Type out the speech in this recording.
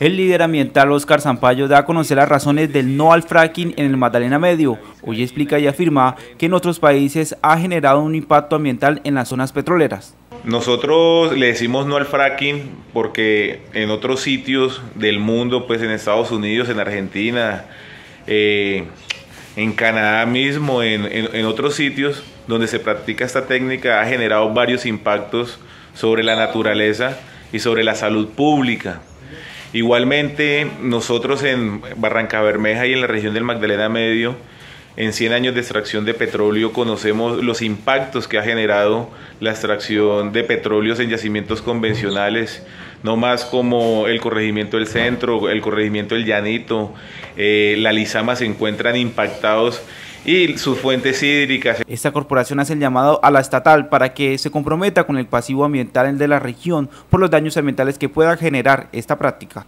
El líder ambiental Óscar Zampallo da a conocer las razones del no al fracking en el Magdalena Medio. Hoy explica y afirma que en otros países ha generado un impacto ambiental en las zonas petroleras. Nosotros le decimos no al fracking porque en otros sitios del mundo, pues en Estados Unidos, en Argentina, en Canadá mismo, en otros sitios donde se practica esta técnica, ha generado varios impactos sobre la naturaleza y sobre la salud pública. Igualmente, nosotros en Barrancabermeja y en la región del Magdalena Medio, en 100 años de extracción de petróleo, conocemos los impactos que ha generado la extracción de petróleos en yacimientos convencionales, no más como el corregimiento del Centro, el corregimiento del Llanito, la Lizama se encuentran impactados y sus fuentes hídricas. Esta corporación hace el llamado a la estatal para que se comprometa con el pasivo ambiental de la región por los daños ambientales que pueda generar esta práctica.